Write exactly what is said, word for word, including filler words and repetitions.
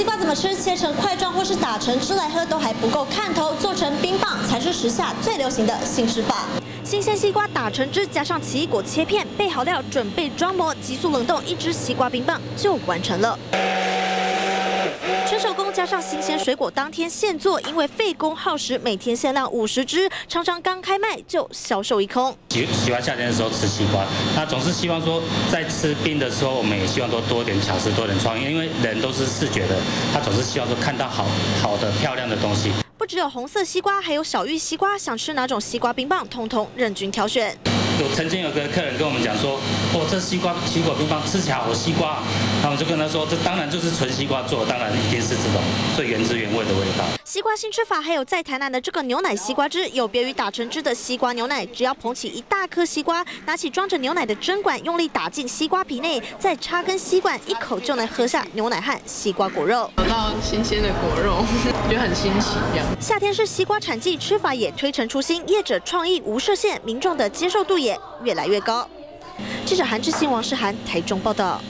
西瓜怎么吃？切成块状或是打成汁来喝都还不够看头，做成冰棒才是时下最流行的新吃法。新鲜西瓜打成汁，加上奇异果切片，备好料，准备装模，急速冷冻一只西瓜冰棒就完成了。 纯手工加上新鲜水果，当天现做，因为费工耗时，每天限量五十只，常常刚开卖就销售一空。喜喜欢夏天的时候吃西瓜，那总是希望说，在吃冰的时候，我们也希望多多点巧思，多点创意，因为人都是视觉的，他总是希望说看到好好的、漂亮的东西。不只有红色西瓜，还有小玉西瓜，想吃哪种西瓜冰棒，统统任君挑选。 有曾经有个客人跟我们讲说，哦，这西瓜奇异果冰棒吃起来好西瓜，那我们就跟他说，这当然就是纯西瓜做，当然一定是这种最原汁原味的味道。西瓜新吃法还有在台南的这个牛奶西瓜汁，有别于打成汁的西瓜牛奶，只要捧起一大颗西瓜，拿起装着牛奶的针管，用力打进西瓜皮内，再插根吸管，一口就能喝下牛奶和西瓜果肉。找到新鲜的果肉，觉得很新奇一样。夏天是西瓜产季，吃法也推陈出新，业者创意无设限，民众的接受度也 越来越高。记者韩志新、王世涵，台中报道。